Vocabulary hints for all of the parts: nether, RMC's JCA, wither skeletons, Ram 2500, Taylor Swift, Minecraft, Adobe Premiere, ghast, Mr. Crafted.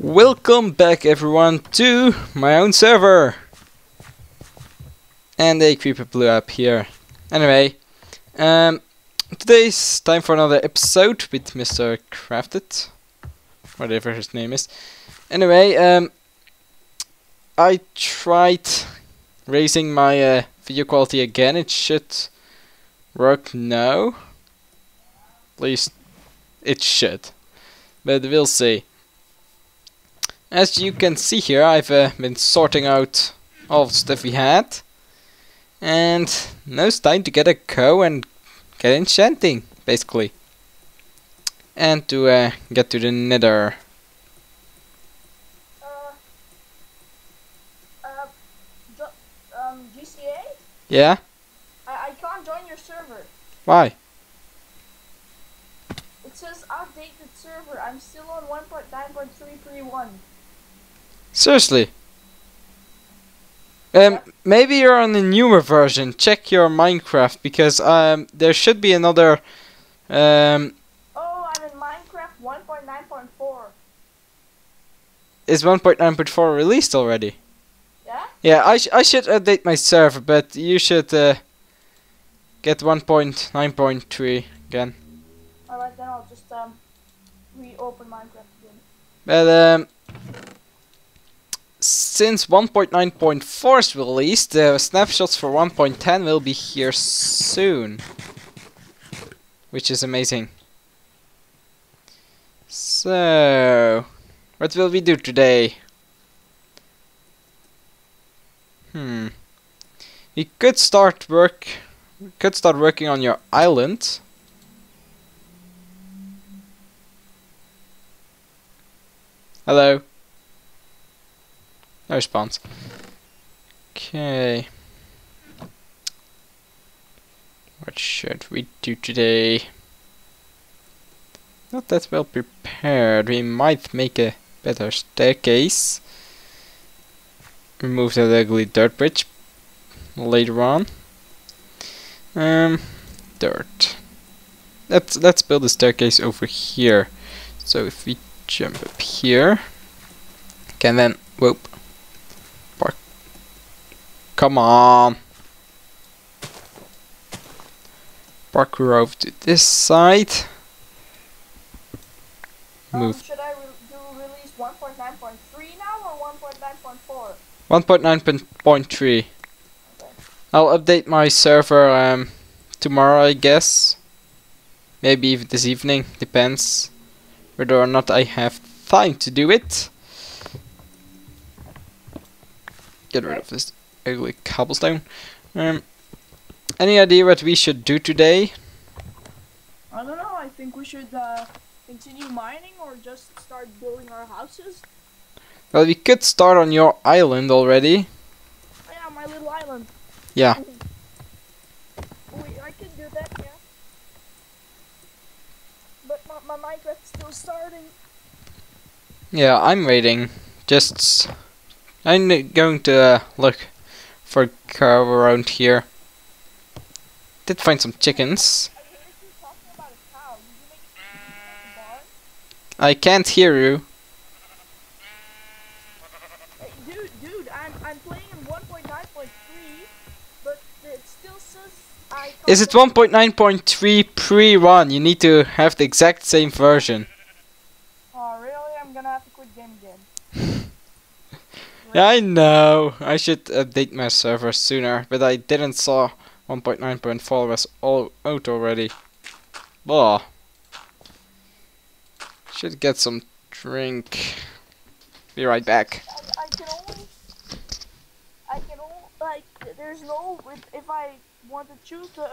Welcome back everyone to my own server. And a creeper blew up here. Anyway, today's time for another episode with Mr. Crafted, whatever his name is. Anyway, I tried raising my video quality again. It should work now. At least it should, but we'll see. As you can see here, I've been sorting out all the stuff we had, and now it's time to get a cow and get enchanting, basically, and to get to the nether. GCA? Yeah? I can't join your server. Why? It says outdated server. I'm still on 1.9.331. Seriously? Maybe you're on a newer version. Check your Minecraft, because there should be another. Oh, I'm in Minecraft 1.9.4. Is 1.9.4 released already? Yeah. Yeah, I should update my server, but you should get 1.9.3 again. Alright, then I'll just reopen Minecraft again. But since 1.9.4 is released, the snapshots for 1.10 will be here soon, which is amazing. So, what will we do today? We could start working on your island. Hello. No response. Okay. What should we do today? Not that well prepared. We might make a better staircase. Remove that ugly dirt bridge later on. Dirt. Let's build a staircase over here. So if we jump up here, and then whoop. Come on. Parkour over to this side. Move. Should I do release 1.9.3 now or 1.9.4? 1.9.3. Okay. I'll update my server tomorrow, I guess. Maybe even this evening, depends whether or not I have time to do it. Get rid of this ugly cobblestone. Any idea what we should do today? I don't know. I think we should continue mining or just start building our houses. Well, we could start on your island already. Oh, yeah, my little island. Yeah. Wait, I could do that, yeah. But my Minecraft's still starting. Yeah, I'm waiting. Just I'm going to look for cow around here. Did find some chickens. I can't hear you. Hey, dude, I'm playing in 1.9.3, but it still says I. Is it 1.9.3 pre-1? You need to have the exact same version. Oh really? I'm gonna have to quit game again. I know, I should update my server sooner, but I didn't saw 1.9.4 was all out already. Blah. Should get some drink. Be right back. I can only, like, there's no, if I want to choose the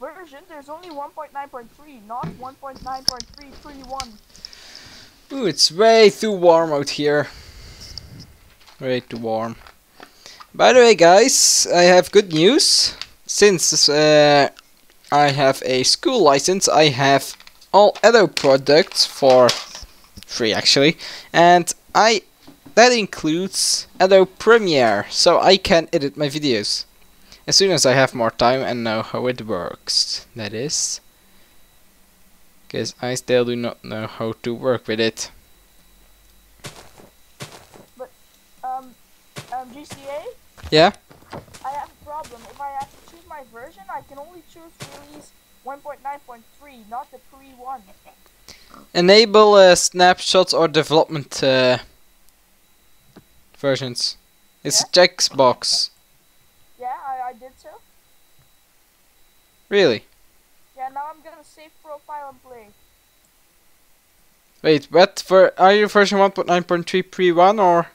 version, there's only 1.9.3, not 1.9.3.31. Ooh, it's way too warm out here. Way too warm. By the way, guys, I have good news. Since I have a school license, I have all Adobe products for free, actually, and that includes Adobe Premiere, so I can edit my videos as soon as I have more time and know how it works. That is, because I still do not know how to work with it. PCA? Yeah? I have a problem. If I have to choose my version, I can only choose release 1.9.3, not the pre-1. Enable snapshots or development versions. It's a checkbox. Yeah, I did so. Really? Yeah, now I'm gonna save profile and play. Wait, what? Are you version 1.9.3 pre-1 or?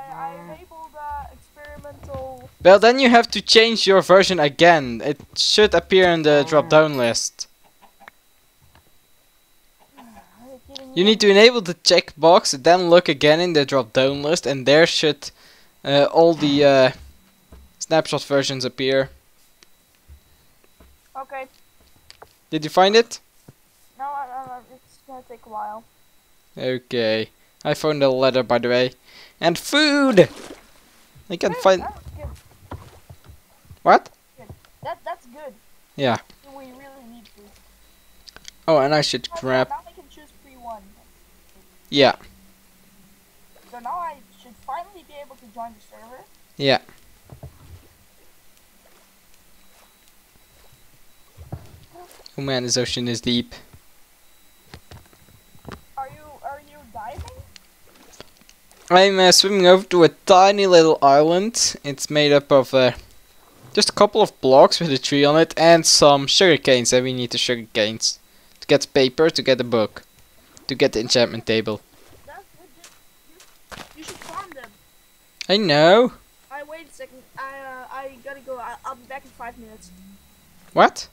I enabled experimental. Well, then you have to change your version again. It should appear in the drop-down list. You need to enable the checkbox, then look again in the drop-down list, and there should all the snapshot versions appear. Okay. Did you find it? No, it's gonna take a while. Okay. I found a letter, by the way. And food! I can find... That was good. What? Good. That's good. Yeah. We really need food. Oh, and I should grab... Now we can choose pre-1. Yeah. So now I should finally be able to join the server? Yeah. Oh man, this ocean is deep. Are you diving? I'm swimming over to a tiny little island. It's made up of just a couple of blocks with a tree on it and some sugar canes. And we need the sugar canes to get paper, to get a book, to get the enchantment table. You should farm them. I know. Wait a second. I gotta go. I'll be back in 5 minutes. What?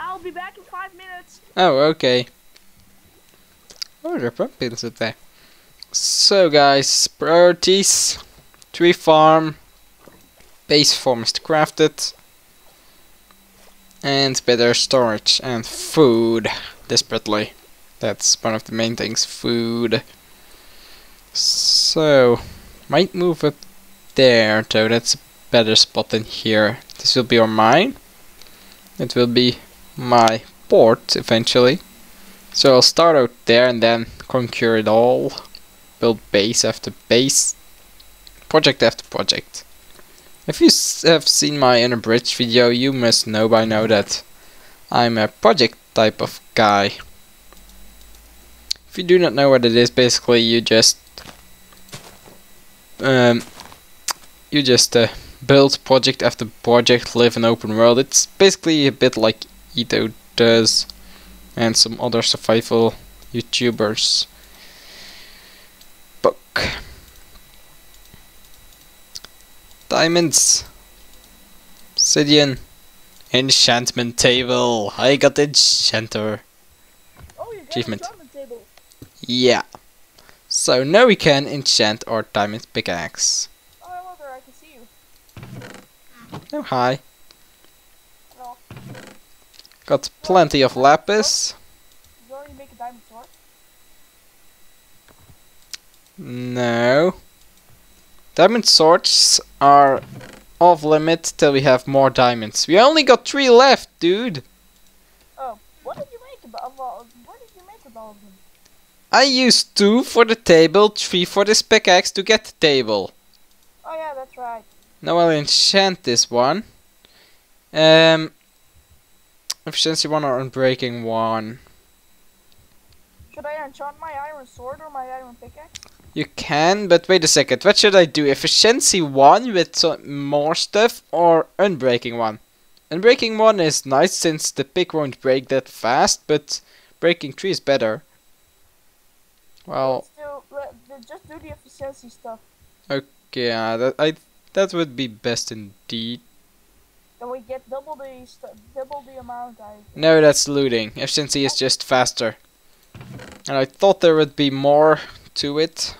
I'll be back in 5 minutes. Oh, okay. Oh, there are pumpkins up there. So, guys, priorities: tree farm, base for Mr. Crafted, and better storage and food. Desperately, that's one of the main things: food. So, might move up there though. That's a better spot than here. This will be our mine. It will be my port eventually, so I'll start out there and then conquer it all, build base after base, project after project. If you have seen my inner bridge video, you must know by now that I'm a project type of guy. If you do not know what it is, basically you just build project after project, live in open world. It's basically a bit like Ito does and some other survival YouTubers. Book. Diamonds. Obsidian. Enchantment table. I got the enchanter. Oh, you got achievement. Enchantment table. Yeah. So now we can enchant our diamond pickaxe. Oh, I wonder, I can see you. Oh, hi. Hello. Got plenty of lapis. Did you already make a diamond sword? No. Diamond swords are off limit till we have more diamonds. We only got 3 left, dude. Oh, what did you make of all? What did you make of all of them? I used 2 for the table, 3 for this pickaxe to get the table. Oh yeah, that's right. Now I'll enchant this one. Efficiency 1 or unbreaking 1. Should I enchant my iron sword or my iron pickaxe? You can, but wait a second. What should I do? Efficiency 1 with some more stuff or unbreaking 1? Unbreaking 1 is nice since the pick won't break that fast, but breaking 3 is better. Well... just do the efficiency stuff. Okay, that would be best indeed. Then we get double the amount, I think. No, that's looting. Efficiency is just faster. And I thought there would be more to it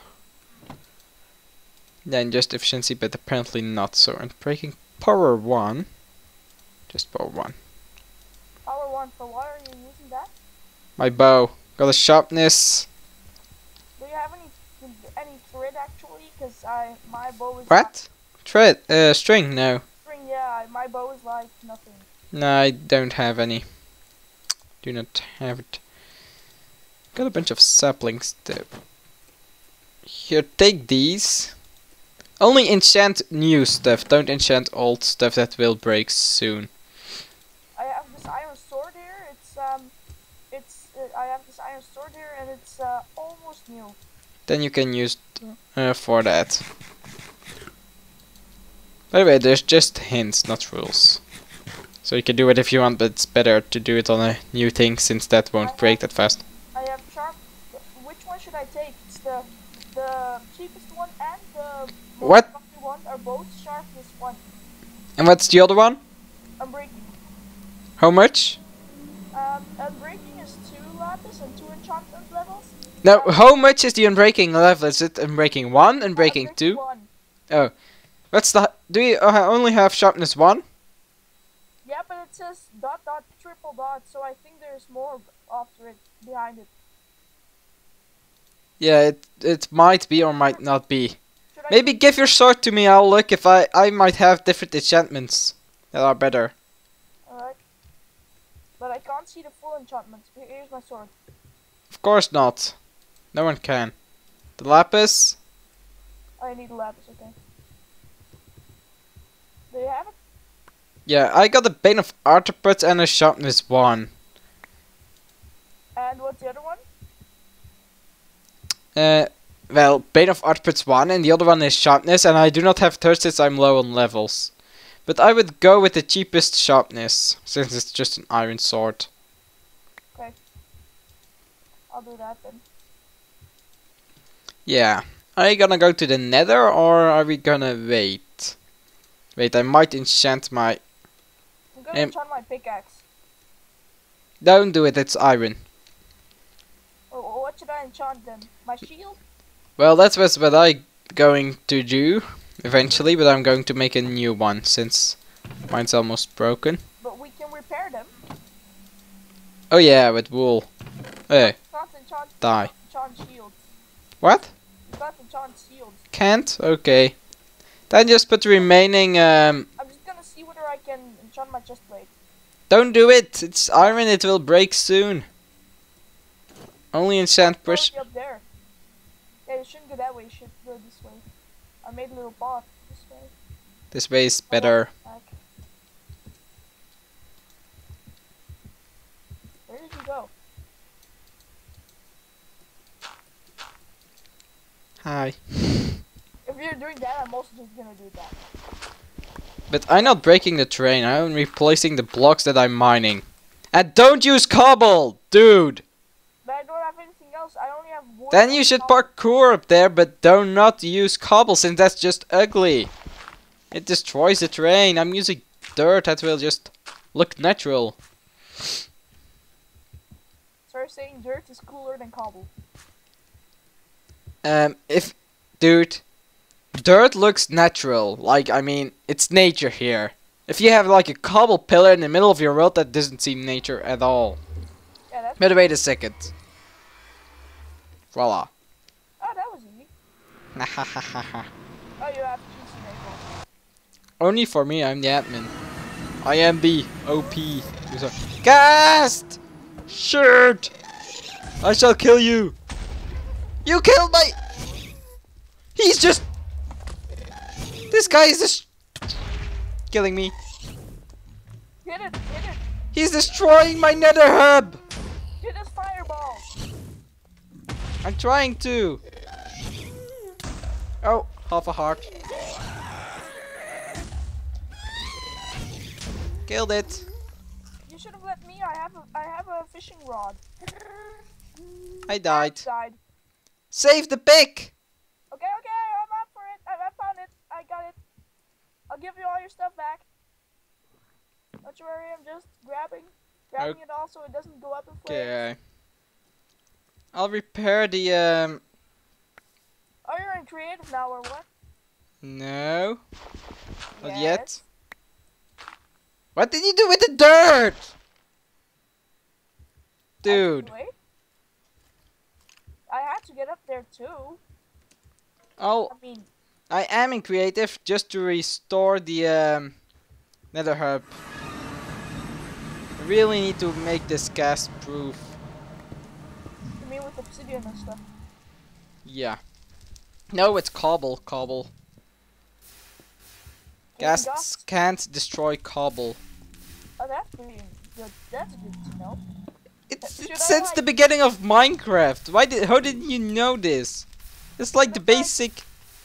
than just efficiency, but apparently not. So, and breaking power 1. Just power 1. Power 1 for what? Are you using that? My bow. Got a sharpness. Do you have any thread actually? Because my bow is... What? Thread? String? No. Yeah, my bow is like nothing. No, I don't have any. Do not have it. Got a bunch of saplings though. Here, take these. Only enchant new stuff, don't enchant old stuff that will break soon. I have this iron sword here, it's almost new. Then you can use for that. By the way, there's just hints, not rules. So you can do it if you want, but it's better to do it on a new thing since that won't break that fast. I have sharp. Which one should I take? It's the cheapest one and the what? One are both sharpest one. And what's the other one? Unbreaking. How much? Unbreaking is 2 lapis and 2 enchantment levels. Now, how much is the unbreaking level? Is it unbreaking 1, unbreaking 2? Oh, what's the? Do you only have sharpness 1? Yeah, but it says dot dot triple dot, so I think there's more after it behind it. Yeah, it might be or might not be. Maybe give your sword to me. I'll look if I might have different enchantments that are better. Alright, but I can't see the full enchantments. Here's my sword. Of course not. No one can. The lapis. I need a lapis. Okay. Do you have it? Yeah, I got a Bane of Arthropod and a Sharpness 1. And what's the other one? Well, Bane of Arthropod's 1 and the other one is Sharpness, and I do not have third since I'm low on levels. But I would go with the cheapest Sharpness, since it's just an iron sword. Okay. I'll do that then. Yeah. Are you gonna go to the nether or are we gonna wait? Wait, I might enchant my... I'm gonna enchant my pickaxe. Don't do it, it's iron. Oh, what should I enchant then? My shield? Well, that's what I'm going to do eventually, but I'm going to make a new one since mine's almost broken. But we can repair them. Oh yeah, with wool. Hey. Die. Enchant shields. What? You can't enchant shields. Can't? Okay. Then just put the remaining. I'm just gonna see whether I can enchant my chest plate. Don't do it. It's iron. It will break soon. Only enchant push. Up there. Yeah, you shouldn't go that way. You should go this way. I made a little path this way. This way is better. Oh, okay. Where did you go? Hi. If you're doing that, I'm also just gonna do that. But I'm not breaking the terrain, I'm replacing the blocks that I'm mining. And don't use cobble, dude! But I don't have anything else, I only have wood. Then you should parkour up there, but do not use cobble, since that's just ugly. It destroys the terrain, I'm using dirt that will just look natural. So you're saying dirt is cooler than cobble? Dude... Dirt looks natural, like, I mean, it's nature here. If you have like a cobble pillar in the middle of your world, that doesn't seem nature at all. Yeah, that's but wait a second. Voila. Oh, that was easy. Oh, you have to choose an apple. Only for me, I'm the admin. I am the OP. Cast! Shoot! I shall kill you! You killed my... He's just... This guy is killing me. Hit it, hit it. He's destroying my nether hub. Hit his fireball. I'm trying to. Oh, half a heart. Killed it. You should have let me. I have a fishing rod. I died. Save the pig. Okay, okay. Got it. I'll give you all your stuff back. Don't you worry, I'm just grabbing it all so it doesn't go up in flames. Okay. I'll repair the Oh, you're in creative now or what? No. Yes. Not yet. What did you do with the dirt? Dude. I had to get up there too. Oh. I mean, I am in creative just to restore the nether herb. I really need to make this cast proof. You mean with obsidian and stuff? Yeah. No, it's cobble. Cobble. Ghasts can't destroy cobble. Oh, that's really good. That's good to know. It's since the beginning of Minecraft. How did you know this? It's like the basic.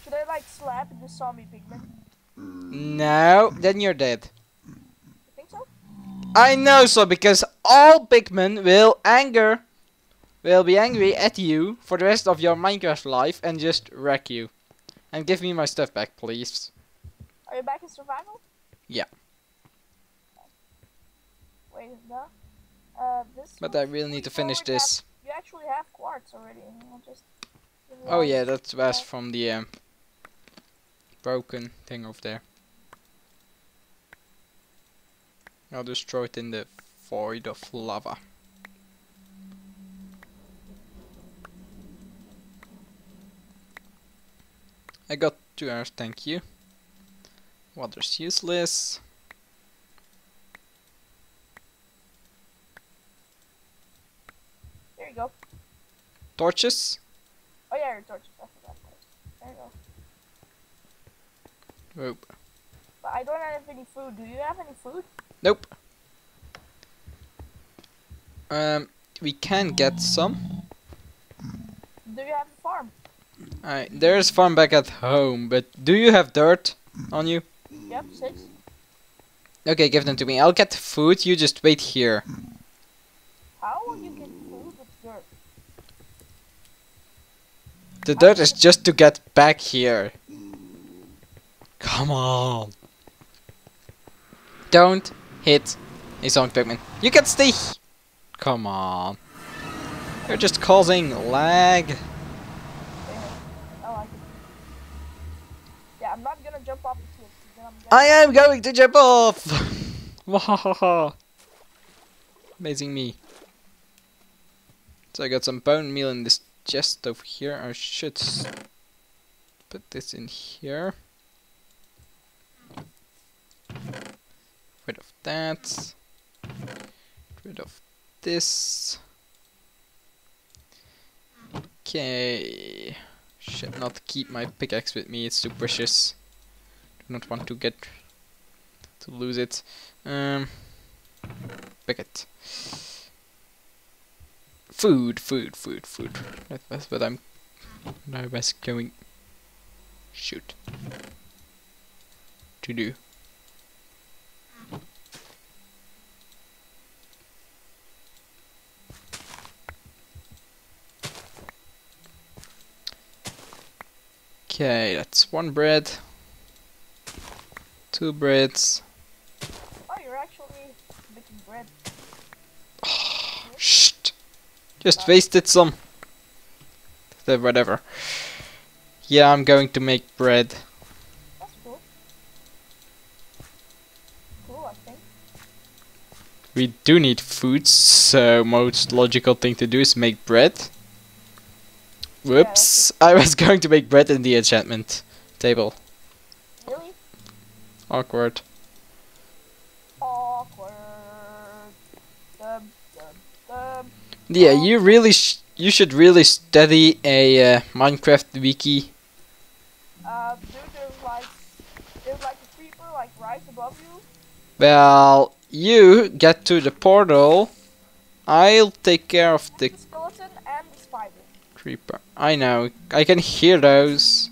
Should I like slap the zombie pigman? No, then you're dead. You think so? I know so because all pigmen will be angry at you for the rest of your Minecraft life and just wreck you. And give me my stuff back, please. Are you back in survival? Yeah. Wait, no. This but I really need to finish this. You actually have quartz already. We'll just oh yeah, that was from the broken thing over there. I'll just throw it in the void of lava. I got 2 hours, thank you. Water's useless. There you go. Torches? Oh yeah, your torches. I forgot. There you go. Nope. But I don't have any food. Do you have any food? Nope. We can get some. Do you have a farm? There is farm back at home, but do you have dirt on you? Yep, 6. Okay, give them to me. I'll get food, you just wait here. How will you get food with dirt? The dirt is just to get back here. Come on. Don't hit a zombie pigman. You can stay. Come on. You're just causing lag. I'm not gonna jump off the cliff. I am going to jump off! Wahahaha! Amazing me. So I got some bone meal in this chest over here. I should put this in here. Get rid of that. Get rid of this. Okay. Should not keep my pickaxe with me, it's too precious. Do not want to lose it. Pick it. Food. That was what I was going to do. Okay, that's 1 bread, 2 breads. Oh, you're actually making bread. Oh, shh! Just wasted some. Whatever. Yeah, I'm going to make bread. That's cool. Cool, I think. We do need food, so most logical thing to do is make bread. Whoops, yeah, I was going to make bread in the enchantment table. Really? Awkward. Awkward. Yeah, you really you should really study a Minecraft wiki. Dude, there's like a creeper like right above you. Well, you get to the portal. I'll take care of the skeleton and the spider. Creeper. I know. I can hear those.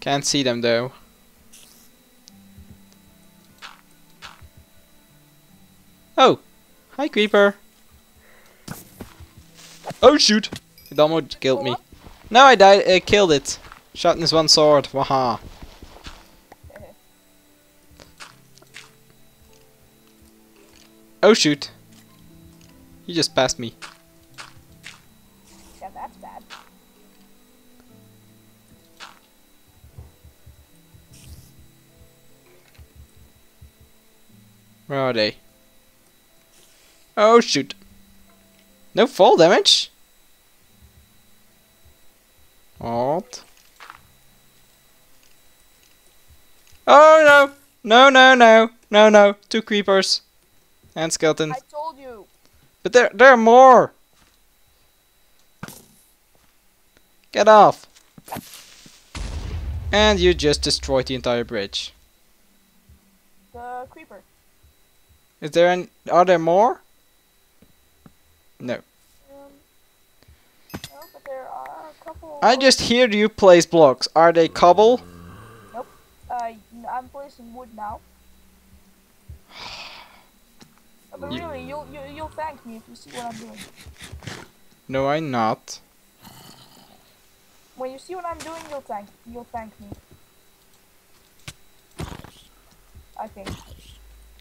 Can't see them though. Oh! Hi, creeper! Oh shoot! It almost killed me. No, I died. I killed it. Shot in his one sword. Waha. Oh shoot! He just passed me. Where are they? Oh shoot! No fall damage? Odd. Oh no! No no no! No no! 2 creepers. And skeletons. I told you! But there are more! Get off! And you just destroyed the entire bridge. The creeper. Is there any? Are there more? No. No, but there are a couple. I just heard you place blocks. Are they cobble? Nope. I'm placing wood now. But really, you'll thank me if you see what I'm doing. No, I'm not. When you see what I'm doing, you'll thank me. I think.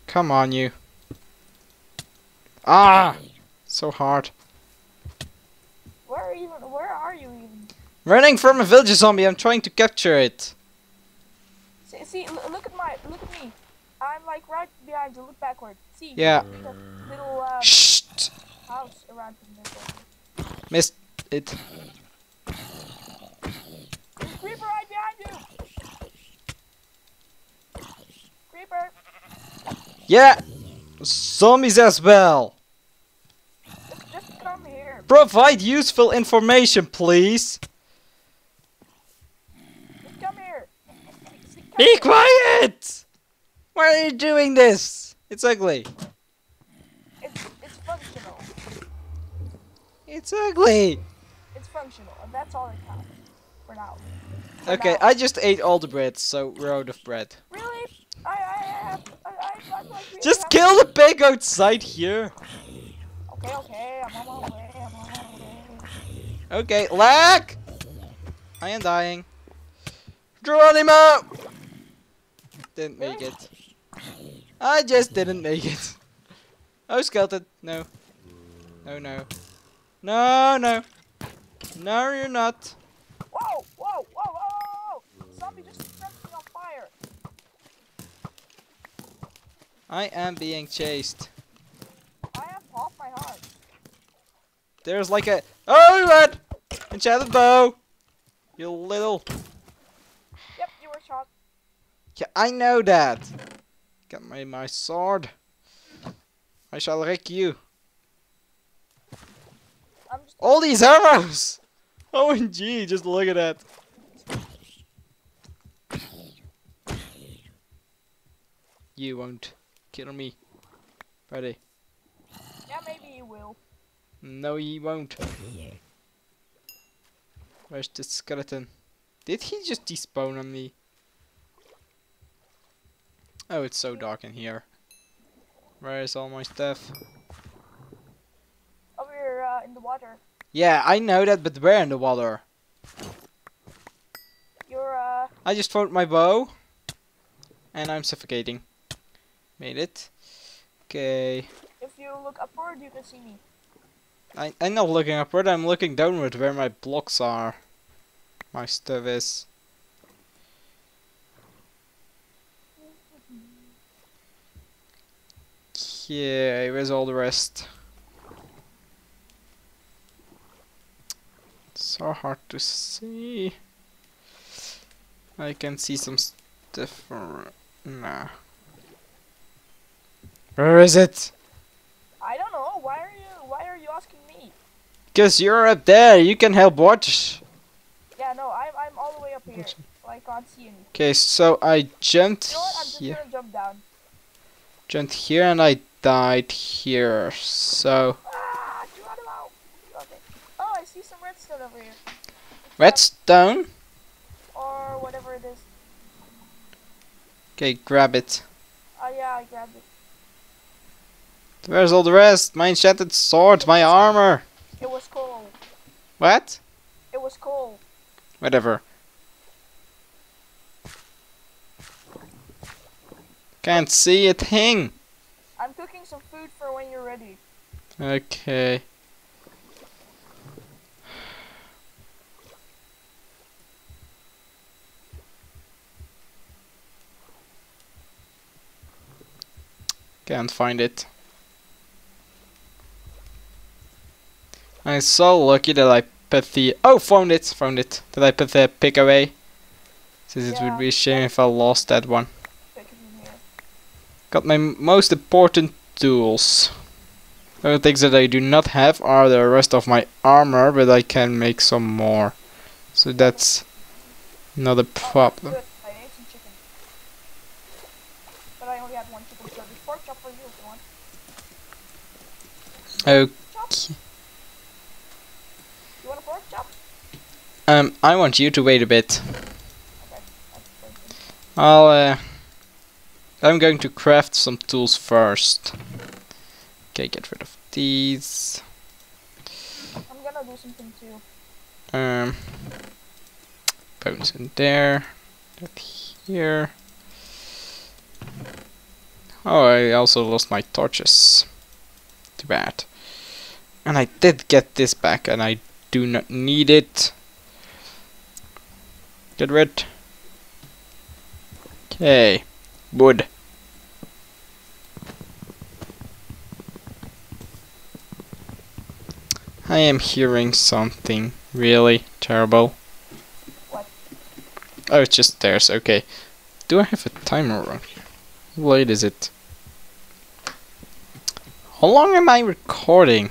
Come on, you. Ah, so hard. Where are you even? Running from a villager zombie. I'm trying to capture it. See, look at me. I'm like right behind you. Look backward. See. Yeah. Little Shh. House around the middle. Missed it. There's a creeper right behind you. Creeper. Yeah. Zombies as well. Just come here. Provide useful information, please. Just come here. Be quiet. Why are you doing this? It's ugly. It's functional. It's ugly. It's functional, and that's all that counts for now. Okay, I just ate all the bread, so we're out of bread. Really? Just kill the pig outside here. Okay, I'm on my way. Okay, lag. I am dying. Geronimo. Didn't make it. I just didn't make it. Oh, skeleton. No. No, no. No, no. No, you're not. Whoa, whoa, whoa, whoa, whoa. Zombie just set me on fire. I am being chased. I have half my heart. There's like a... Oh, what? Enchanted bow. You little... Yep, you were shot. Yeah, I know that. Get my sword. I shall wreck you. All these arrows! OMG, just look at that. You won't kill me. Ready? Yeah, maybe you will. No, you won't. Where's the skeleton? Did he just despawn on me? Oh, it's so dark in here. Where is all my stuff? Over here, in the water. Yeah, I know that, but where in the water? You're, I just found my bow. And I'm suffocating. Made it. Okay. If you look upward, you can see me. I'm not looking upward, I'm looking downward where my blocks are. My stuff is. Yeah, where's all the rest? So hard to see. I can see some stuff. Nah. Where is it? I don't know. Why are you asking me? Because you're up there. You can help watch. Yeah, no, I'm all the way up here. So I can't see anything. Okay, so I jumped. You know what? I'm just gonna jump down. Jumped here and I died here, so... Ah, okay. Oh, I see some redstone over here. Redstone? Or whatever it is. Okay, grab it. Oh yeah, I grabbed it. Where's all the rest? My enchanted sword, my armor! It was coal. What? It was coal. Whatever. Can't see a thing. I'm cooking some food for when you're ready. Okay. Can't find it. I'm so lucky that I put the... Oh, found it. That I put the pick away. Since it would be a shame if I lost that one. Got my most important tools. The only things that I do not have are the rest of my armor, but I can make some more. So that's another problem. I ate some chicken. But I only had one chicken, so there's pork chop for you if you want. Okay. Chop. You want a pork chop? I want you to wait a bit. Okay. I'm going to craft some tools first. Okay, get rid of these. I'm gonna do something too. Bones in there, up here. Oh, I also lost my torches. Too bad. And I did get this back, and I do not need it. Get rid. Okay, wood. I am hearing something really terrible. What? Oh, it's just stairs, okay. Do I have a timer on here? How late is it? How long am I recording?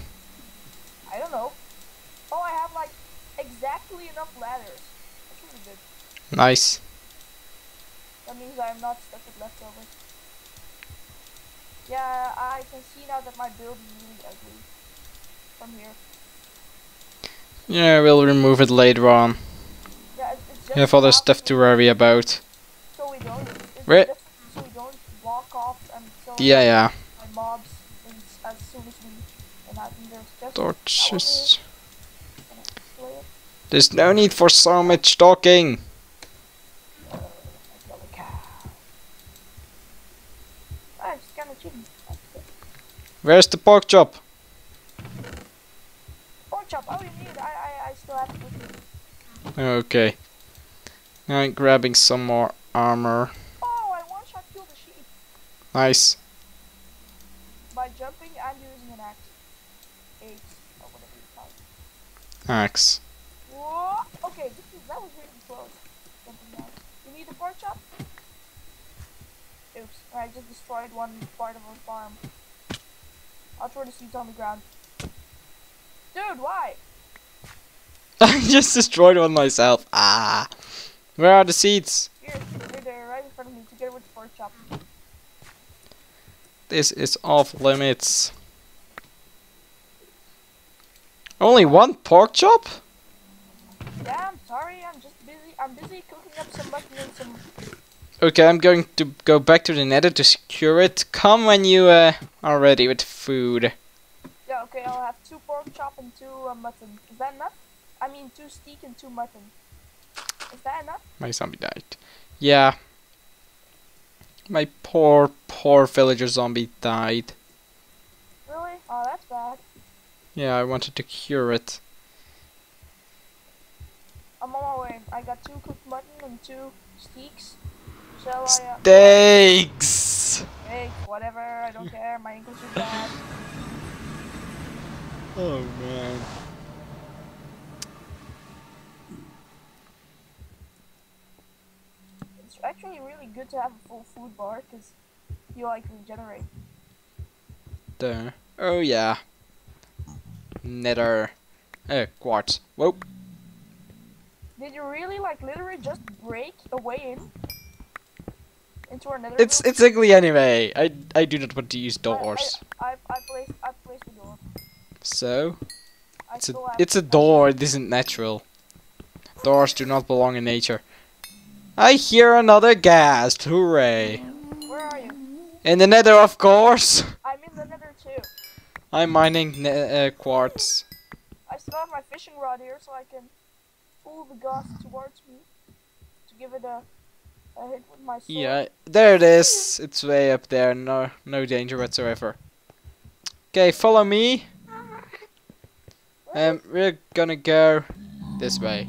I don't know. Oh, I have like exactly enough ladders. That's really good. Nice. That means I'm not stuck with leftovers. Yeah, I can see now that my build is really ugly. From here. Yeah, we'll remove it later on. Yeah, you have other stuff to worry about. So we don't. So we don't walk off and so yeah, yeah. My mobs and as soon as we and torches. There's no need for so much talking. I'm just kind of cheating. Where's the pork chop? Pork chop. Oh, you need. I still have to do it. Okay. Now I'm grabbing some more armor. Oh, I one shot killed the sheep. Nice. By jumping, I'm using an axe. Or whatever you call it. Axe. Whoa! Okay, that was really close. Jumping down. You need a pork chop? Oops, I just destroyed one part of our farm. I'll throw the seeds on the ground. Dude, why? I just destroyed one myself. Ah. Where are the seeds? Here, they're right in front of me together with the pork chop. This is off limits. Only one pork chop? Yeah, I'm sorry. I'm just busy. I'm busy cooking up some mutton and some... Okay, I'm going to go back to the nether to secure it. Come when you are ready with food. Yeah, okay, I'll have 2 pork chop and 2 mutton. Is that enough? I mean, 2 steak and 2 mutton. Is that enough? My zombie died. Yeah. My poor, poor villager zombie died. Really? Oh, that's bad. Yeah, I wanted to cure it. I'm on my way. I got 2 cooked mutton and 2 steaks. Shall I, steaks! Hey, whatever, I don't care. My English is bad. Oh man. It's actually really good to have a full food bar because you like regenerate. There. Oh yeah. Nether. Oh, quartz. Whoa. Did you really like literally just break away in? Into our nether? It's ugly anyway. I do not want to use doors. I placed the door. So, it's a door, it isn't natural. Doors do not belong in nature. I hear another ghast, hooray! Where are you? In the nether, of course! I'm in the nether too. I'm mining quartz. I still have my fishing rod here, so I can pull the ghast towards me. To give it a hit with my sword. Yeah, there it is! It's way up there, no danger whatsoever. Okay, follow me. We're gonna go this way.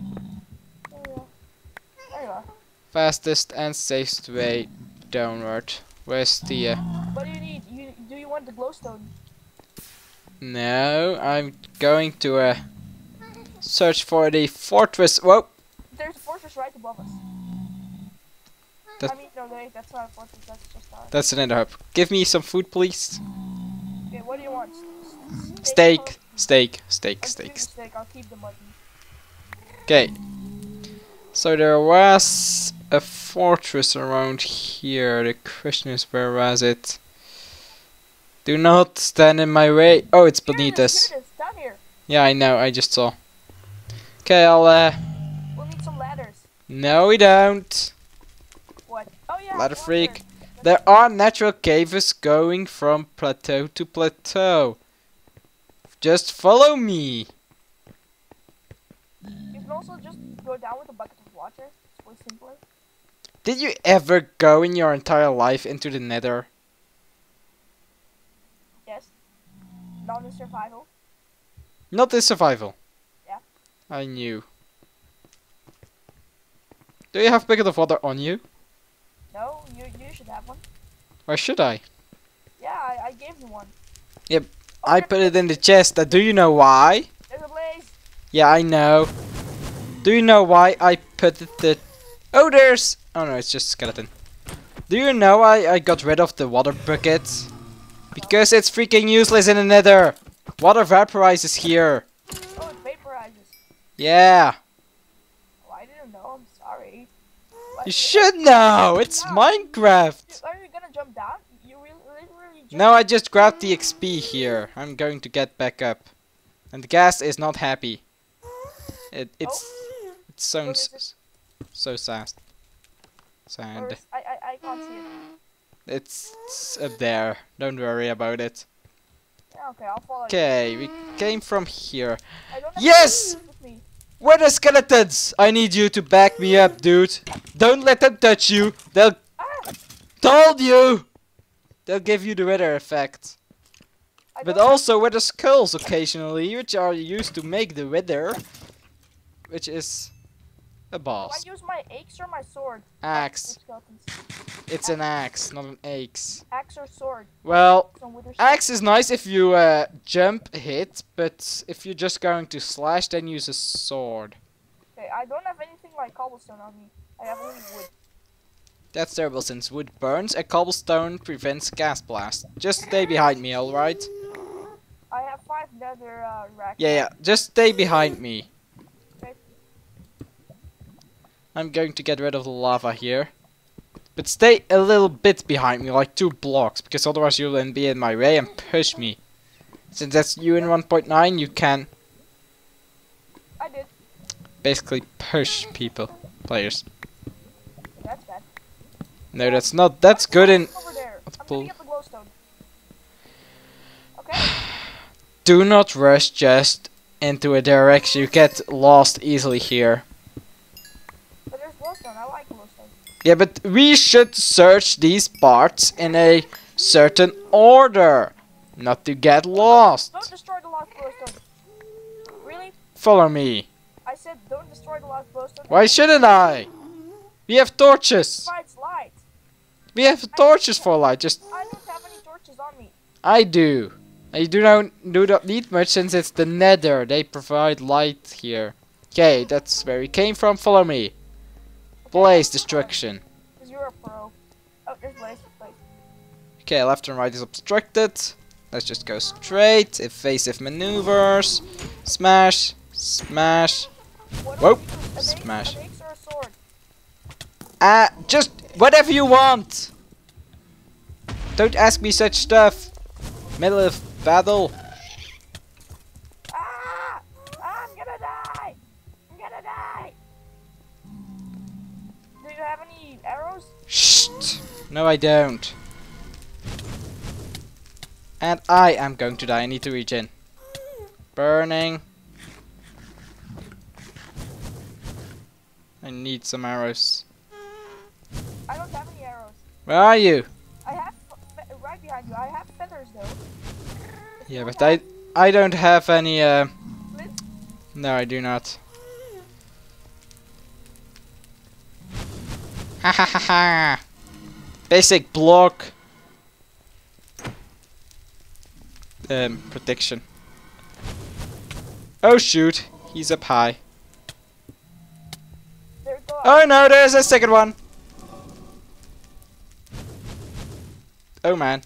There you are. Fastest and safest way downward. Where's the? What do you need? Do you want the glowstone? No, I'm going to search for the fortress. Whoa! There's a fortress right above us. I mean, no, wait, that's not a fortress. That's just ours. That's an ender hub. Give me some food, please. Okay, what do you want? Steak. Steak. I'll keep the mutton. Okay, So there was a fortress around here. The question is, where was it? Do not stand in my way. Oh, it's beneath us. Yeah, I know. I just saw. Okay, I'll. We'll need some ladders. No, we don't. What? Oh yeah. Ladder freak. There are natural caves going from plateau to plateau. Just follow me. You can also just go down with a bucket of water. It's way simpler. Did you ever go in your entire life into the nether? Yes. Not in survival. Not in survival? Yeah. I knew. Do you have a bucket of water on you? No, you should have one. Why should I? Yeah, I gave you one. Yep, oh, I put it in the chest. Do you know why? There's a blaze. Yeah, I know. Do you know why I put it the... Oh, there's... Oh no, it's just skeleton. Do you know why I got rid of the water bucket? Because it's freaking useless in the nether. Water vaporizes here. Oh, it vaporizes. Yeah. Oh, I didn't know. I'm sorry. But you should know. It's Minecraft. Are you gonna jump down? You literally jump. No, I just grabbed the XP here. I'm going to get back up. And the gas is not happy. It sounds so sad. Sand. I can't see it. It's up there. Don't worry about it. Okay, I'll follow you. Okay, we came from here. Yes! Wither skeletons! I need you to back me up, dude. Don't let them touch you. They'll... Ah. Told you! They'll give you the wither effect. But also wither skulls occasionally, which are used to make the wither. Which is... a boss. Do I use my axe or my sword? Axe. It's an axe, not an axe. Axe or sword? Well, axe is nice if you jump hit, but if you're just going to slash, then use a sword. Okay, I don't have anything like cobblestone on me. I have only wood. That's terrible since wood burns and cobblestone prevents gas blast. Just stay behind me, alright? I have 5 nether racks. Yeah, just stay behind me. I'm going to get rid of the lava here. But stay a little bit behind me, like 2 blocks, because otherwise you'll then be in my way and push me. Since that's you in 1.9, you can... I did. Basically push people, players. That's bad. No, that's not, that's good in... Over there. I'm gonna get the glowstone. Okay. Do not rush just into a direction, you get lost easily here. I like glowstone. Yeah, but we should search these parts in a certain order, not to get lost. Don't destroy the lost glowstone. Really? Follow me. I said don't destroy the lost glowstone. Why shouldn't I? We have torches. Light. We have torches for light. Just. I don't have any torches on me. I do. I do not need much since it's the nether. They provide light here. Okay, that's where we came from. Follow me. Blaze destruction. Because you're a pro. Oh, there's blaze. Okay, left and right is obstructed. Let's just go straight. Evasive maneuvers. Smash. Smash. Whoa. Smash. Just whatever you want. Don't ask me such stuff. Middle of battle. No, I don't. And I am going to die. I need to regen. Burning. I need some arrows. I don't have any arrows. Where are you? I have right behind you. I have feathers though. Yeah, but I don't have any. No, I do not. Ha ha ha ha. Basic block protection. Oh shoot, he's up high. Oh no, there's a second one. Oh man.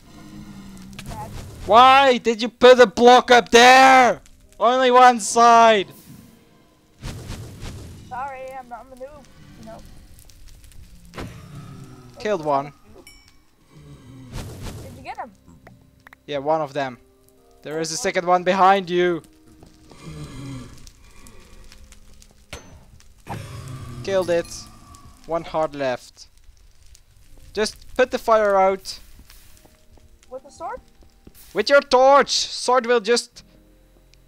Why did you put a block up there? Only one side. Sorry, I'm a noob. Killed one. Did you get him? Yeah, one of them. There is a second one behind you. Killed it. One heart left. Just put the fire out. With the sword? With your torch! Sword will just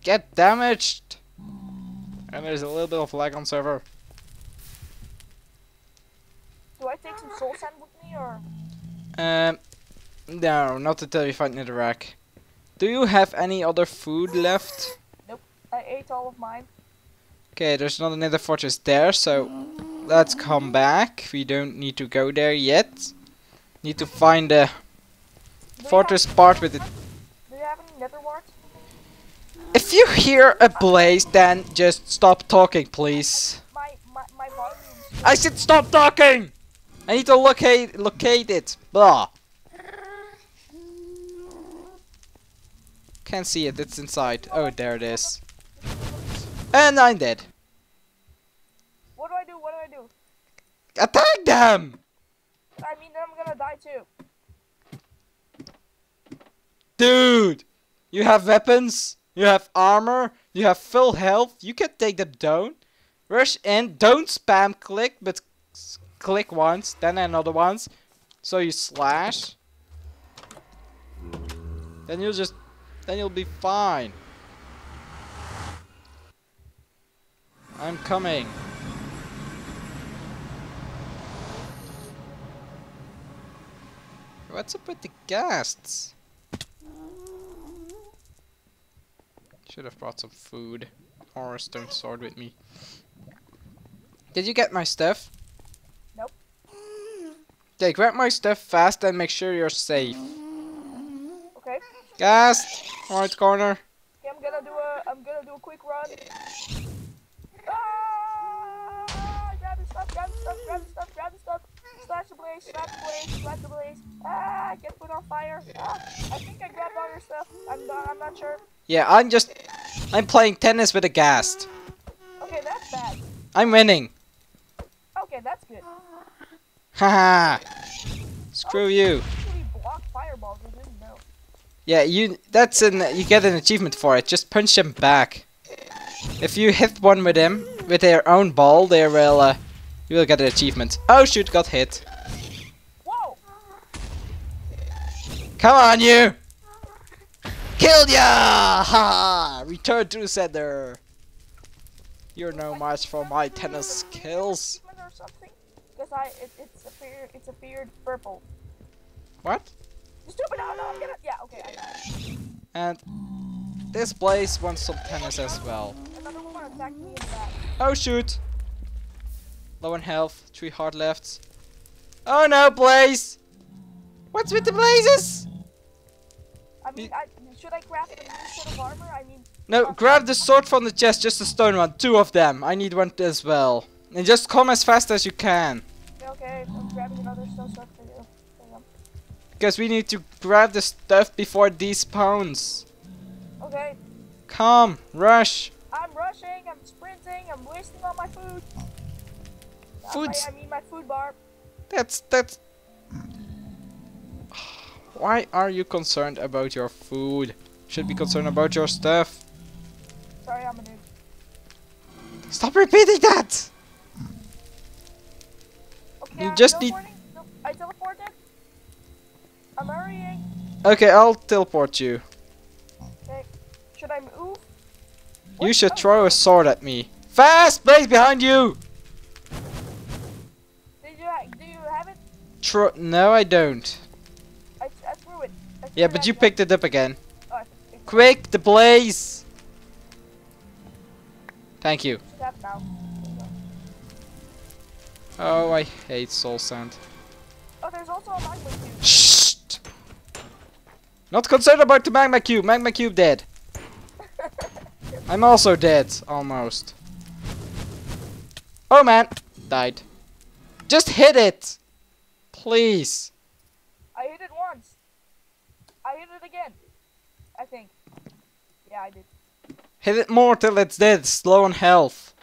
get damaged. And there's a little bit of lag on server. Do I take some soul sand with me or? No, not until we find netherrack. Do you have any other food left? Nope, I ate all of mine. Okay, there's not another fortress there, so let's come back. We don't need to go there yet. Need to find the fortress part with it. Do you have any nether wards? If you hear a blaze, then just stop talking, please. My volume. I said stop talking! I need to locate it. Blah. Can't see it, it's inside. Oh, there it is. And I'm dead. What do I do? What do I do? Attack them! I mean, I'm gonna die too. Dude! You have weapons, you have armor, you have full health, you can take them down. Rush in, don't spam click, but click once, then another once. So you slash. Then you'll be fine. I'm coming. What's up with the ghasts? Should have brought some food or a stone sword with me. Did you get my stuff? Nope. Okay, grab my stuff fast and make sure you're safe. Okay. Ghast, right corner. Okay, I'm gonna do a quick run. Grab the stuff. Slash the blaze. Ah, get put on fire. Ah, I think I grabbed all your stuff. I'm not sure. Yeah, I'm playing tennis with a ghast. Okay, that's bad. I'm winning. Okay, that's good. Haha. Screw you. Block fireballs, I didn't know. Yeah, you get an achievement for it. Just punch them back. If you hit one with them with their own ball, they will you will get an achievement. Oh shoot, got hit. Whoa. Come on, you! Kill ya! Ha! Return to sender. You're no match for my tennis skills. Because it's a feared purple. What? Stupid! Oh no, I'm gonna. Yeah, okay. I got it. And this place wants some tennis as well. Another one attacked me in the back. Oh shoot! Low on health, 3 heart left. Oh no, blaze! What's with the blazes? I mean, should I grab the sort of armor? I mean, no, grab the sword from the chest, just the stone one. 2 of them. I need one as well. And just come as fast as you can. Okay, I'm grabbing another stone sword for you. Because we need to grab the stuff before these spawns. Okay. Come, rush. I'm rushing, I'm sprinting, I'm wasting all my food. I mean my food bar. That's... Why are you concerned about your food? Should be concerned about your stuff. Sorry, I'm a noob. Stop repeating that! Okay, you just need... No, I teleported. I'm hurrying. Okay, I'll teleport you. Okay. Should I move? You should throw a sword at me. Fast! Blaze behind you! Do you have it? No, I don't. I threw it. Yeah, but you picked it up again. Oh, quick, the blaze! Thank you. Oh, I hate soul sand. Oh, there's also a magma cube. Shh! Not concerned about the magma cube. Magma cube dead. I'm also dead, almost. Oh man, died. Just hit it! Please. I hit it once. I hit it again. I think. Yeah, I did. Hit it more till it's dead. Slow on health.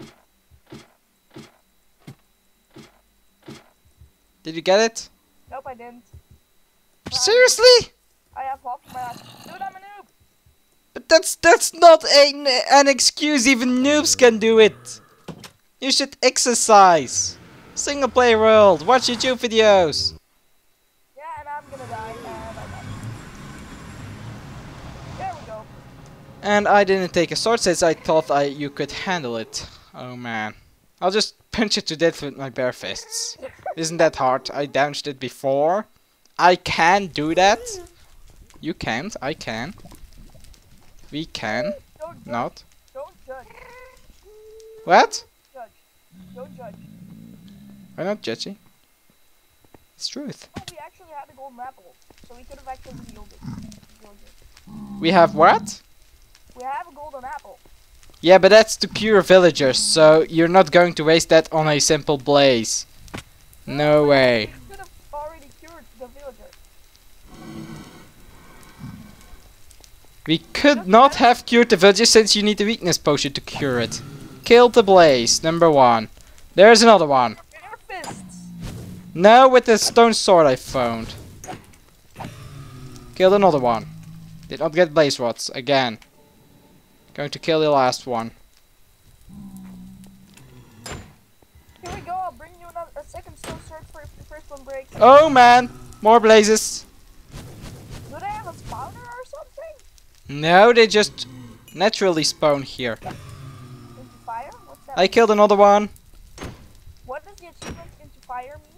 Did you get it? hope I didn't. Seriously? I have hopped my ass. Dude, I'm a noob. But that's not an excuse. Even noobs can do it. You should exercise. Single player world. Watch YouTube videos. Yeah, and I'm gonna die. And I died. There we go. And I didn't take a sword since I thought you could handle it. Oh man. I'll just punch it to death with my bare fists. Isn't that hard? I dodged it before. I can do that. You can't. I can. We can. Don't judge. Not. Don't judge. What? Don't judge. Don't judge. Why not judging? It's truth. Oh, we actually had a golden apple, so we could have actually healed it. We have what? We have a golden apple. Yeah, but that's to cure villagers, so you're not going to waste that on a simple blaze. No way. You could have already cured the villagers. We could not have cured the villagers since you need the weakness potion to cure it. Kill the blaze, number one. There's another one. No, with the stone sword I found. Killed another one. Did not get blaze rods again. Going to kill the last one. Here we go, I'll bring you another, a second stone sword if the first one breaks. Oh man, more blazes. Do they have a spawner or something? No, they just naturally spawn here. Into fire? What's that? I killed another one. What does the achievement into fire mean?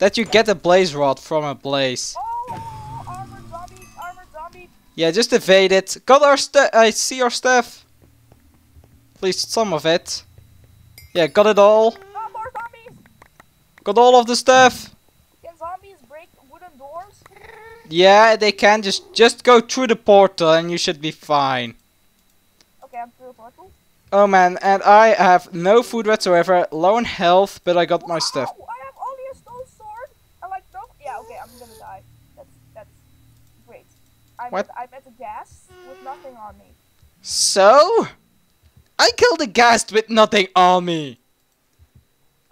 That you get a blaze rod from a blaze. Oh, armored zombies, armored zombies. Yeah, just evade it. Got our stuff. I see our stuff. At least some of it. Yeah, got it all. Oh, more zombies. Got all of the stuff. Can zombies break wooden doors? Yeah, they can. Just go through the portal and you should be fine. Okay, I'm through the portal. Oh man, and I have no food whatsoever. Low on health, but I got my stuff. What? I'm at a ghast with nothing on me. So? I killed a ghast with nothing on me.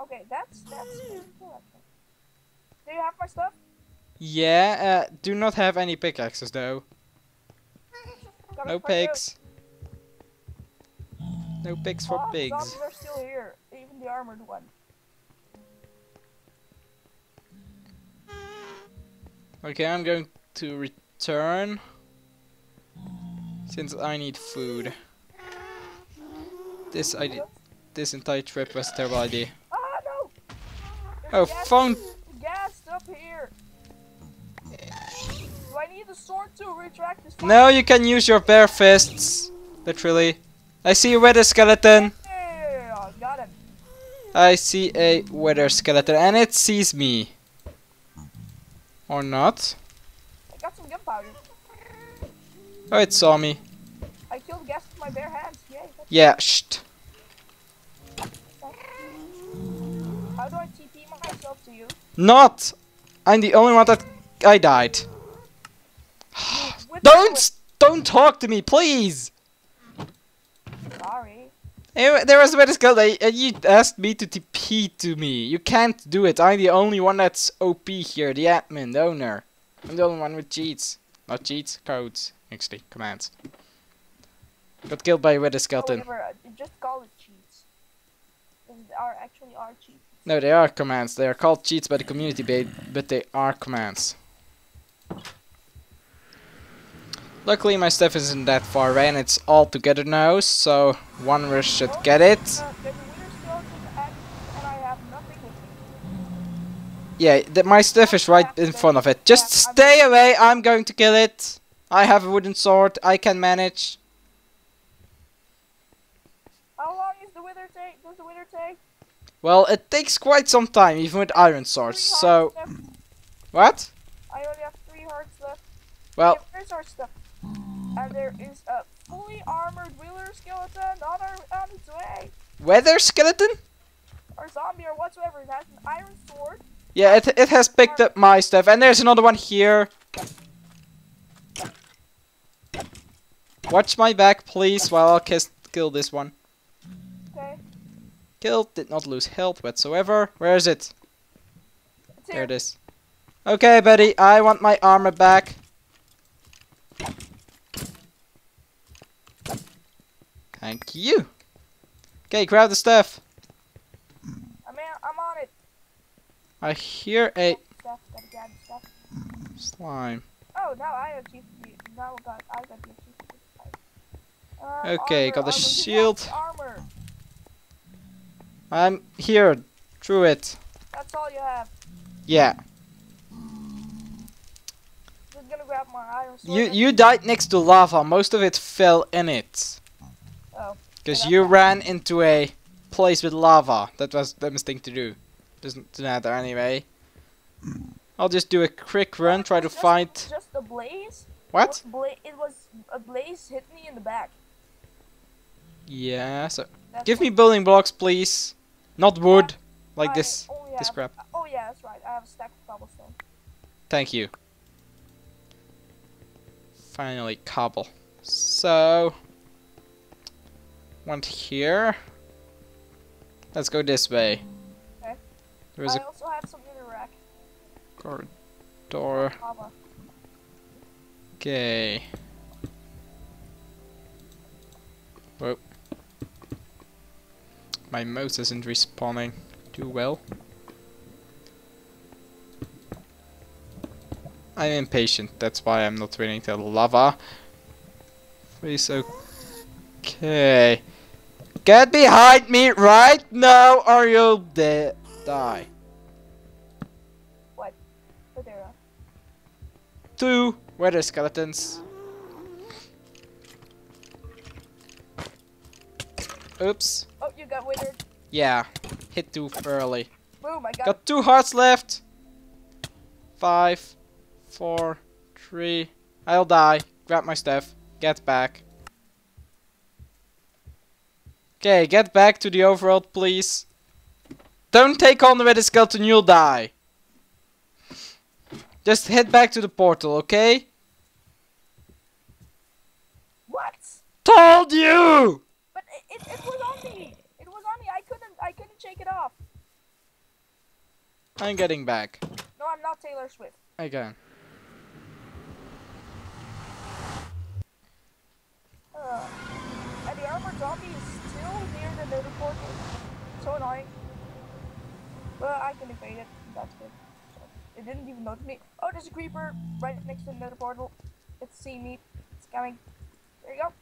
Okay, that's cool. Do you have my stuff? Yeah, do not have any pickaxes though. No picks. No picks for pigs. The zombies are still here, even the armored one. Okay, I'm going to return since I need food. This entire trip was a terrible idea. Oh no! There's found gas up here. Do I need a sword to retract this? No, you can use your bare fists. Literally. I see a wither skeleton. Hey, I got him. I see a wither skeleton and it sees me. Or not. Powder. Oh, it saw me. I killed gas with my bare hands. Yay, yeah, shh. How do I TP myself to you? Not! I'm the only one that I died. Don't talk to me, please! Sorry. There was a better skill and you asked me to TP to me. You can't do it. I'm the only one that's OP here, the admin, the owner. I'm the only one with cheats. Not cheats, codes. Actually, commands. Got killed by a wither skeleton. However, just call it cheats. They are actually cheats. No, they are commands. They are called cheats by the community, but they are commands. Luckily, my stuff isn't that far away and it's all together now, so one rush should get it. Yeah, my stuff is right in front of it. Just stay away, I'm going to kill it. I have a wooden sword, I can manage. How long does the wither take? Well, it takes quite some time, even with iron swords, so... Left. What? I only have 3 hearts left. Well... There's our stuff. And there is a fully armored wither skeleton on its way. Wither skeleton? Or zombie or whatsoever, it has an iron sword. Yeah, it has picked up my stuff, and there's another one here. Watch my back, please, while I'll kill this one. Okay. Killed, did not lose health whatsoever. Where is it? There it is. Okay, buddy, I want my armor back. Thank you. Okay, grab the stuff. I'm on it. I hear a stuff. Slime. Oh, now I have cheese. Now I got the cheese. Okay, armor, got the shield. Armor. I'm here. Through it. That's all you have. Yeah. Just gonna grab my iron sword. You died next to lava. Most of it fell in it. Oh. Because you ran into a place with lava. That was the mistake to do. Doesn't matter anyway. I'll just do a quick run, try to find... Just a blaze? What? It was a blaze hit me in the back. Yeah, so... Give me building blocks, please. Not wood. Like this. This crap. Oh yeah, that's right. I have a stack of cobblestone. Thank you. Finally, cobble. So... Went here. Let's go this way. Okay. There is I also have some in the rack. Corridor. Okay. Whoa. My mouse isn't respawning too well. I'm impatient, that's why I'm not waiting till lava. Please, okay. Get behind me right now, or you'll die. What? What there are? 2 wither skeletons. Oops. Oh, you got withered. Yeah, hit too early. Boom! I got 2 hearts left. 5, 4, 3. I'll die. Grab my stuff. Get back. Okay, get back to the overworld, please. Don't take on the wither skeleton, you'll die. Just head back to the portal, okay? What? Told you! But it was on me. It was on me. I couldn't shake it off. I'm getting back. No, I'm not Taylor Swift. Okay. And the armored zombie is near the nether portal. So annoying. But I can evade it. That's good. So it didn't even notice me. Oh, there's a creeper right next to the nether portal. It's seeing me. It's coming. There you go.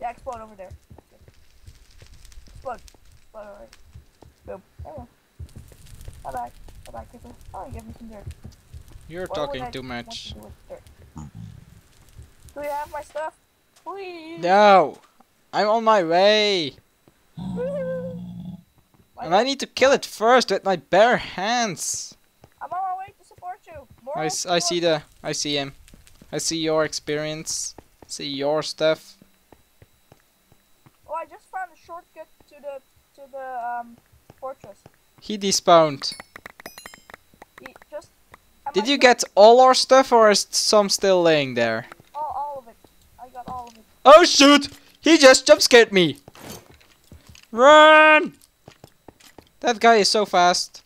Yeah, explode over there. Explode. Explode over there. Boom. Anyway. Bye bye. Bye bye, creeper. Oh, you gave me some dirt. You're talking too much. Do you have my stuff? Please. No. I'm on my way! And I need to kill it first with my bare hands! I'm on my way to support you! I see the... I see him. I see your experience. I see your stuff. Oh, I just found a shortcut to the fortress. He despawned. He just... Did you get all our stuff or is some still laying there? All of it. I got all of it. Oh shoot! He just jumpscared me! Run! That guy is so fast.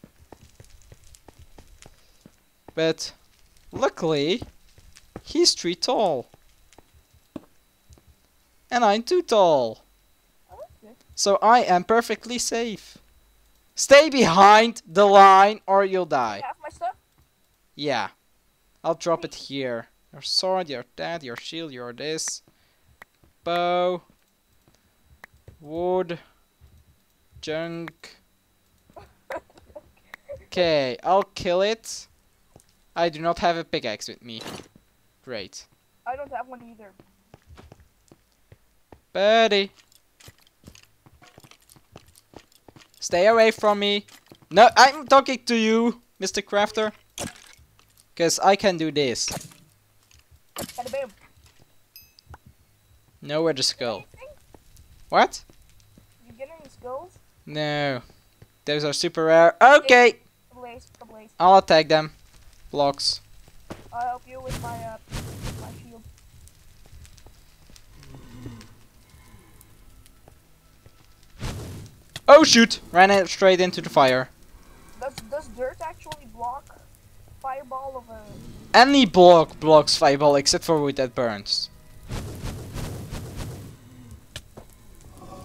But luckily, he's 3 tall. And I'm 2 tall. So I am perfectly safe. Stay behind the line or you'll die. Have my stuff? Yeah. I'll drop it here. Your sword, your dad, your shield, your this. Bow, wood, junk. Okay, I'll kill it. I do not have a pickaxe with me. Great. I don't have one either. Buddy. Stay away from me. No, I'm talking to you, Mr. Crafter. Because I can do this. Nowhere to skull. What? You get any skulls? No. Those are super rare. Okay! A blaze. I'll attack them. Blocks. I'll help you with my shield. Oh shoot! Ran straight into the fire. Does dirt actually block fireball of a... Any block blocks fireball except for wood that burns.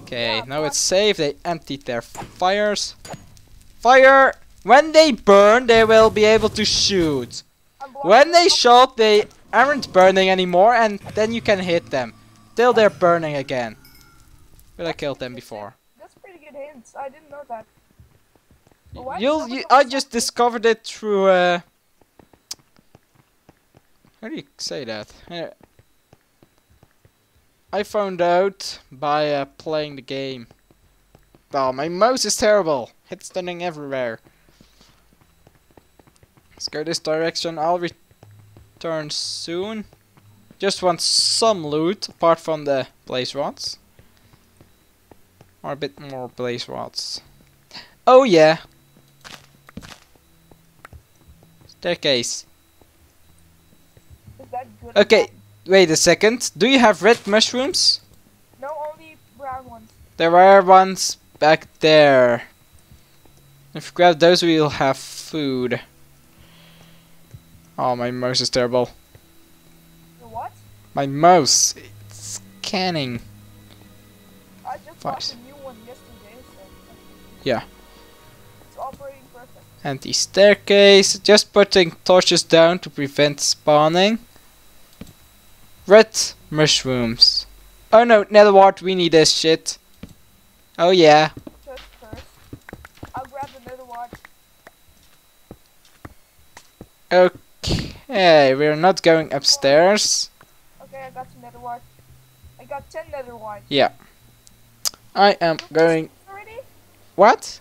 Okay, yeah, now it's safe. They emptied their fires. Fire! When they burn, they will be able to shoot. When they shot, they aren't burning anymore, and then you can hit them. Till they're burning again. But I killed them before. That's pretty good hints. I didn't know that. I just discovered it through how do you say that? I found out by playing the game. Oh, my mouse is terrible. It's stunning everywhere. Let's go this direction. I'll return soon. Just want some loot apart from the blaze rods. Or a bit more blaze rods. Oh yeah. Staircase. Okay, wait a second. Do you have red mushrooms? No, only brown ones. There are ones back there. If you grab those, we'll have food. Oh, my mouse is terrible. The what? My mouse. It's scanning. I just bought a new one yesterday. So yeah. It's operating perfect. Empty staircase. Just putting torches down to prevent spawning. Red mushrooms. Oh no, nether wart, we need this shit. Oh yeah. I'll grab the nether wart. Okay, we're not going upstairs. Okay, I got some nether wart. I got 10 nether wart. Yeah. I am going... What?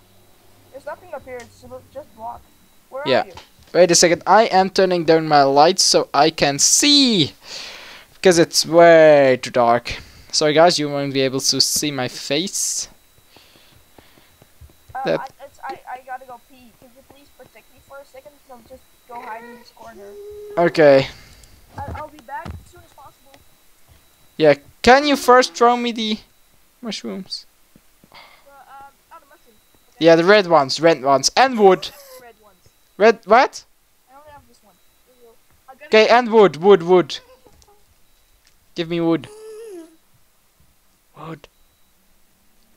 There's nothing up here, it's just block. Where are you? Wait a second, I am turning down my lights so I can see. Because it's way too dark. Sorry guys, you won't be able to see my face. I gotta go pee. Could you please protect me for a second? I'll just go hide in this corner. Okay. I'll be back as soon as possible. Yeah, can you first throw me the mushrooms? The mushrooms. Okay. Yeah, the red ones, and wood. Red ones. Red, what? I only have this one. Okay, and wood. Give me wood.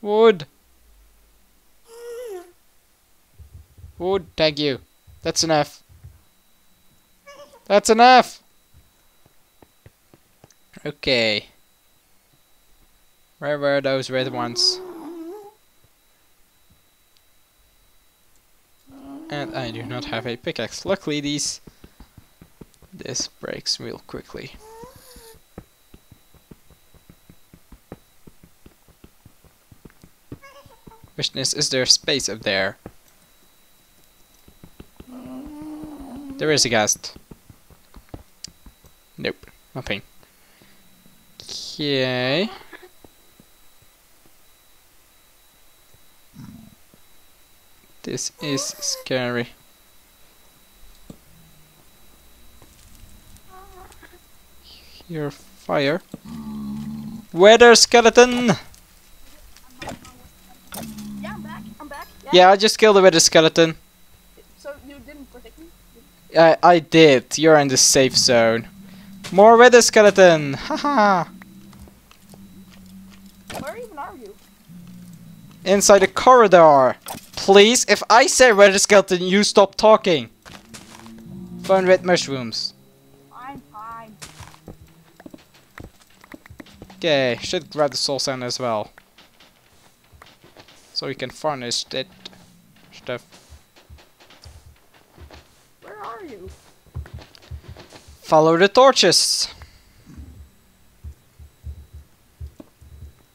Wood, thank you. That's enough. Okay. Where were those red ones? And I do not have a pickaxe. Luckily this breaks real quickly. Question is there space up there? There is a ghast. Nope, nothing. Okay. This is scary. Here, fire. Wither skeleton! Yeah, I just killed a wither skeleton. So you didn't protect me? I did. You're in the safe zone. More wither skeleton. Haha. Where even are you? Inside the corridor. Please, if I say wither skeleton, you stop talking. Found red mushrooms. I'm fine. Okay, should grab the soul sand as well. So we can furnish that stuff. Where are you? Follow the torches.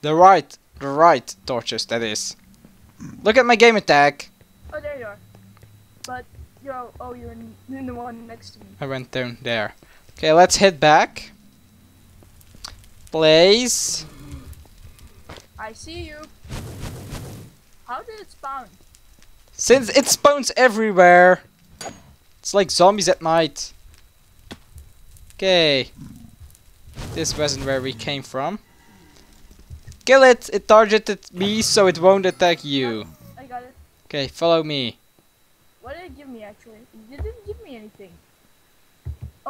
The right torches, that is. Look at my game attack. Oh, there you are. But you're in the one next to me. I went down there. Okay, let's head back. Blaze. I see you. How did it spawn? Since it spawns everywhere. It's like zombies at night. Okay. This wasn't where we came from. Kill it! It targeted me so it won't attack you. I got it. Okay, follow me. What did it give me actually? It didn't give me anything.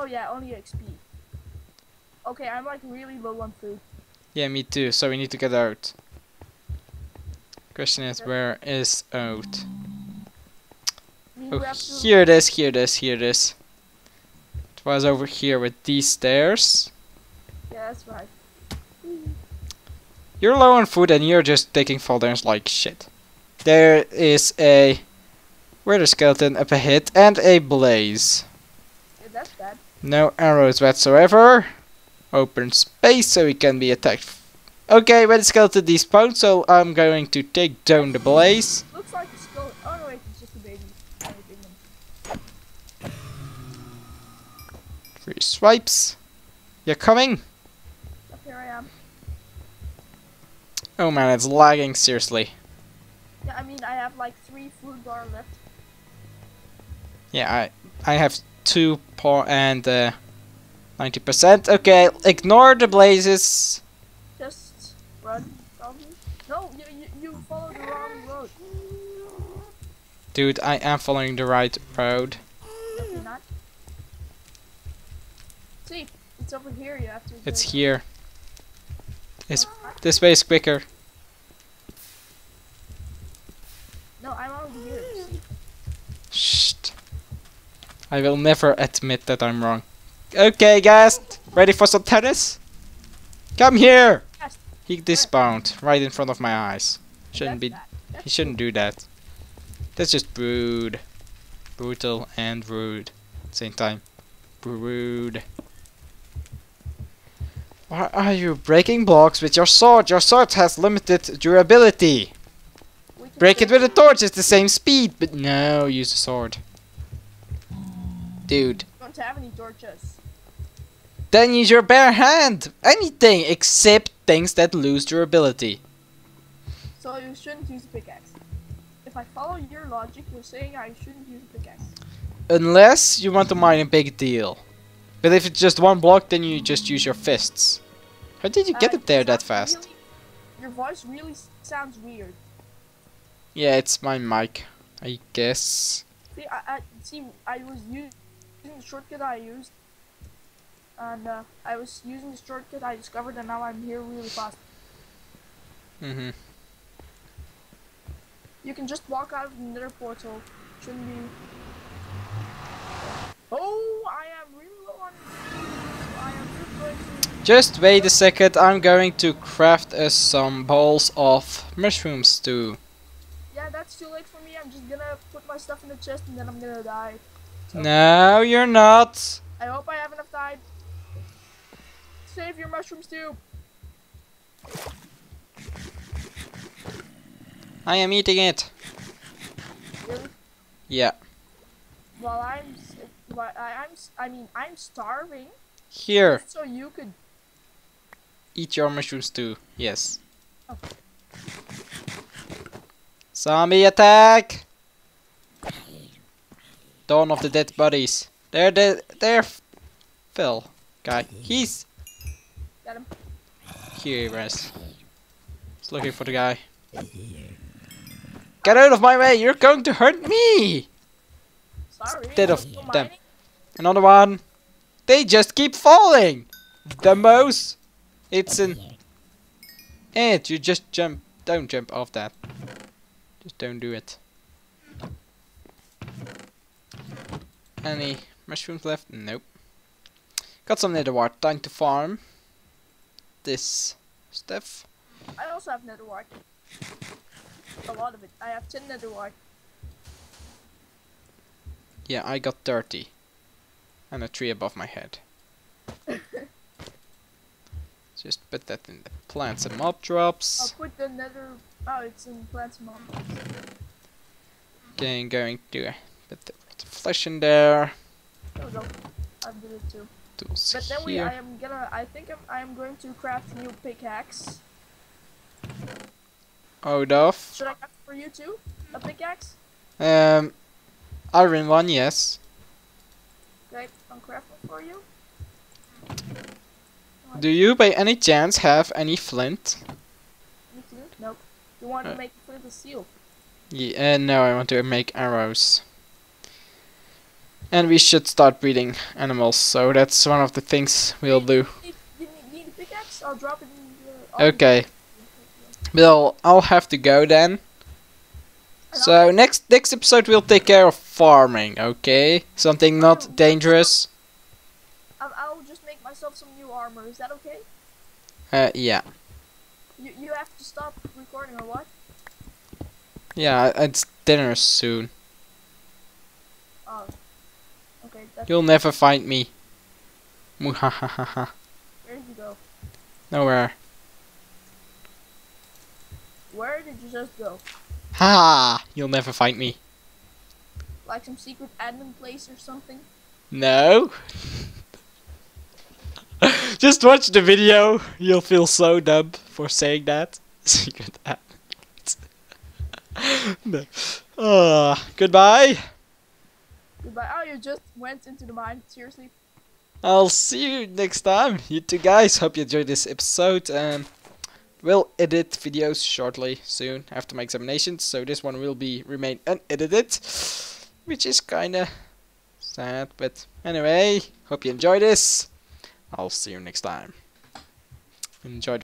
Oh yeah, only XP. Okay, I'm like really low on food. Yeah, me too, so we need to get out. Question is, where is out? Oh, here it is, here it is, here it is. It was over here with these stairs. Yeah, that's right. You're low on food and you're just taking fall downs like shit. There is a wither skeleton up ahead and a blaze. Yeah, that's bad. No arrows whatsoever. Open space so we can be attacked. Okay, wither skeleton despawned, so I'm going to take down the blaze. Looks like a skull. Oh no, wait, it's just a baby. Three swipes. You're coming? Here I am. Oh man, it's lagging, seriously. Yeah, I mean, I have like 3 food bar left. Yeah, I have 2 and 90%. Okay, ignore the blazes. Just run, probably. No, you follow the wrong road. Dude, I am following the right road. No, you're not. See, it's over here. You have to. It's here. It's this way is quicker. No, I'm over here. See? Shh. I will never admit that I'm wrong. Okay, guys, ready for some tennis? Come here! He despawned right in front of my eyes. Shouldn't be. He shouldn't do that. That's just rude, brutal, and rude at the same time. Rude. Why are you breaking blocks with your sword? Your sword has limited durability. Break it with a torch, it's the same speed, but no, use a sword. Dude. You don't have any torches. Then use your bare hand! Anything except things that lose durability. So you shouldn't use a pickaxe. If I follow your logic, you're saying I shouldn't use a pickaxe. Unless you want to mine a big deal. But if it's just one block, then you just use your fists. How did you get it there that fast? Really, your voice really sounds weird. Yeah, it's my mic, I guess. See, I was using the shortcut I used, and I was using the shortcut I discovered, and now I'm here really fast. Mhm. You can just walk out of the nether portal. Shouldn't be. Oh, I am really low on food. I am really low. Just wait a second. I'm going to craft us some balls of mushroom stew. Yeah, that's too late for me. I'm just gonna put my stuff in the chest and then I'm gonna die. So no, you're not. I hope I have enough time. Save your mushrooms too. I am eating it. Really? Yeah. Well, I mean, I'm starving. Here. So you could eat your mushrooms too. Yes. Oh. Zombie attack! Dawn of the dead bodies. They're dead. They're Phil guy. He's got him. Here he was. He's looking for the guy. Get out of my way! You're going to hurt me. Sorry. Instead of them. Another one. They just keep falling. The most. It's an. It. You just jump. Don't jump off that. Just don't do it. Any mushrooms left? Nope. Got some netherwart. Time to farm this stuff. I also have netherwart. A lot of it. I have 10 netherwart. Yeah, I got 30. And a tree above my head. Just put that in the plants and mob drops. I'll put the nether. Oh, it's in plants and mob drops. Okay, I'm going to put the flesh in there. There we go. I'll do it too. Tools but then here. I am going to craft new pickaxe. Odof. Should I craft for you too? A pickaxe? Iron one, yes. Okay, I'm crafting for you. Do you, by any chance, have any flint? Any flint? Nope. You want to make flint a seal? Yeah, no, I want to make arrows. And we should start breeding animals, so that's one of the things we'll do. If you need a pickaxe, I'll drop it in the... Okay. Well, I'll have to go then. So next episode we'll take care of farming, okay? Something not dangerous. I'll just make myself some new armor, is that okay? Yeah. You have to stop recording or what? Yeah, it's dinner soon. Oh. Okay, that's... You'll never find me. Muhahaha. Where did you go? Nowhere. Where did you just go? Ha! You'll never find me. Like some secret admin place or something? No. Just watch the video. You'll feel so dumb for saying that. Secret admin. No. Goodbye. Goodbye. Oh, you just went into the mine. Seriously. I'll see you next time. You two guys. Hope you enjoyed this episode. We'll edit videos shortly, soon, after my examinations, so this one will remain unedited, which is kinda sad, but anyway, hope you enjoy this, I'll see you next time. Enjoy.